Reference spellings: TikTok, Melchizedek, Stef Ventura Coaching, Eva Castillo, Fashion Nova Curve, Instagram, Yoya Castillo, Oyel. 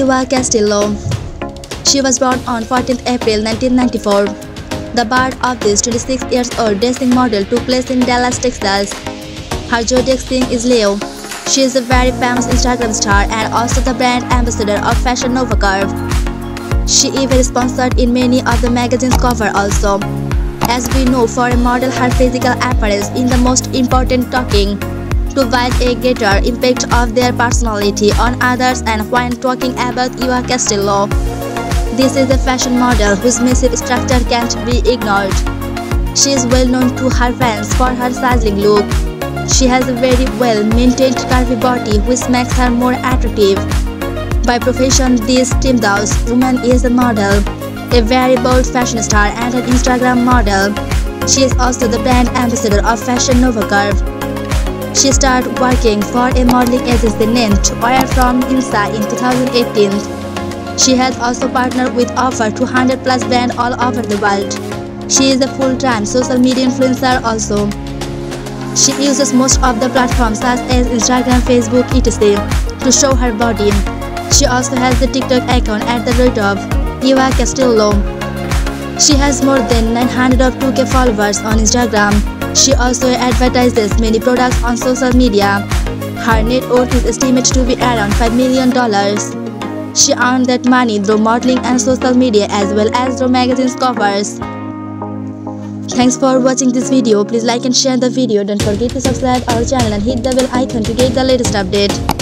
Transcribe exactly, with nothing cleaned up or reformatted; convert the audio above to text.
Eva Castillo. She was born on fourteenth April nineteen ninety-four. The birth of this twenty-six years old dancing model took place in Dallas, Texas. Her zodiac sign is Leo. She is a very famous Instagram star and also the brand ambassador of Fashion Nova Curve. She even sponsored in many of the magazine's cover also. As we know, for a model, her physical appearance is the most important talking to provide a greater impact of their personality on others. And when talking about Yoya Castillo, this is a fashion model whose massive structure can't be ignored. She is well known to her fans for her sizzling look. She has a very well-maintained curvy body which makes her more attractive. By profession, this Timdaus woman is a model, a very bold fashion star and an Instagram model. She is also the brand ambassador of Fashion Nova Curve. She started working for a modeling agency named Oyel from Insta in two thousand eighteen. She has also partnered with over two hundred plus brands all over the world. She is a full-time social media influencer also. She uses most of the platforms such as Instagram, Facebook, et cetera to show her body. She also has the TikTok account at the rate of Eva Castillo. She has more than nine hundred two thousand followers on Instagram. She also advertises many products on social media. Her net worth is estimated to be around five million dollars. She earned that money through modeling and social media as well as through magazines covers. Thanks for watching this video. Please like and share the video. Don't forget to subscribe our channel and hit the bell icon to get the latest update.